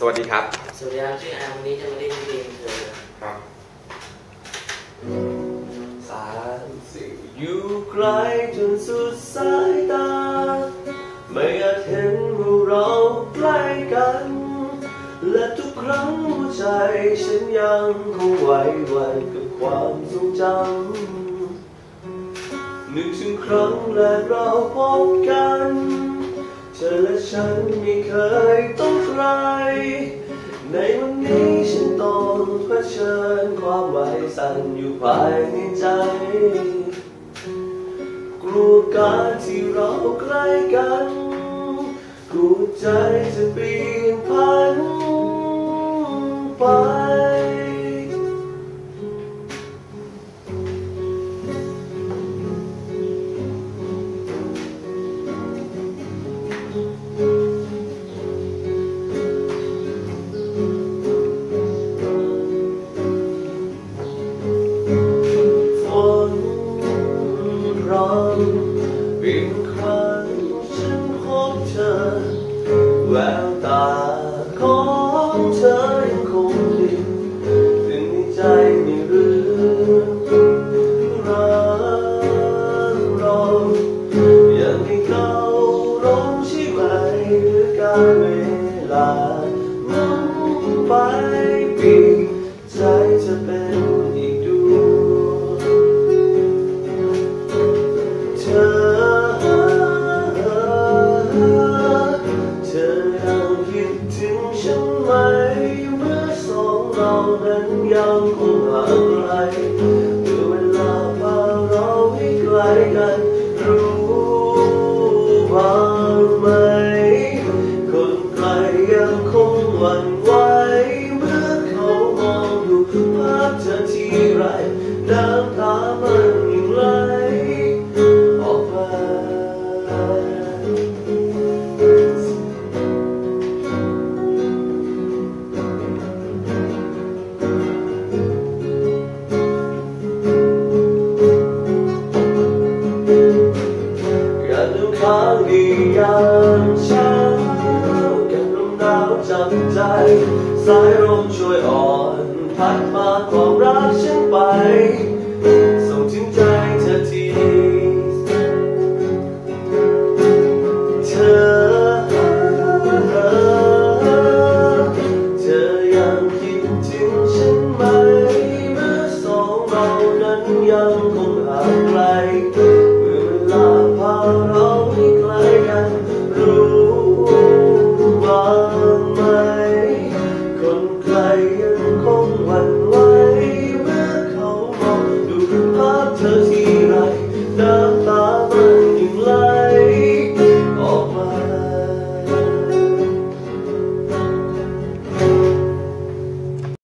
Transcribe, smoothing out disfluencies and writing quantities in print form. สวัสดีครับสวัสดีครับชื่อแอมวันนี้จะมาเล่นเกมครับ3 4อยู่ไกลจนสุดสายตาไม่อาจเห็นว่าเราใกล้กันและทุกครั้งหัวใจฉันยังคงไหวไหวกับความทรงจำนึกถึงครั้งแรกเราพบกันเธอและฉันไม่เคยต้องใครในวันนี้ฉันต้องเผชิญความไหวสั่นอยู่ภายในใจกลัวการที่เราใกล้กันกลัวใจจะเปลี่ยนผันไปเป็นครั้งฉันพบเธอแววตาของเธอยังคงดินถึงในใจไม่ลืมรักเรายังไม่เข้าร้องใช่ไหมหรือการเวลานั้นไปเปลี่ยนใจจะเป็นยังคงห่างไกลเมื่อเวลาพาเราให้ไกลกันรู้บ้างไหมคนไกลยังคงหวั่นไหวเมื่อเขามองดูภาพเธอที่ไรน้ำตามันยังไหลออกมายามเช้าเก็บลมหนาวจับใจสายลมช่วยอ่อนพัดมาความรักฉันไป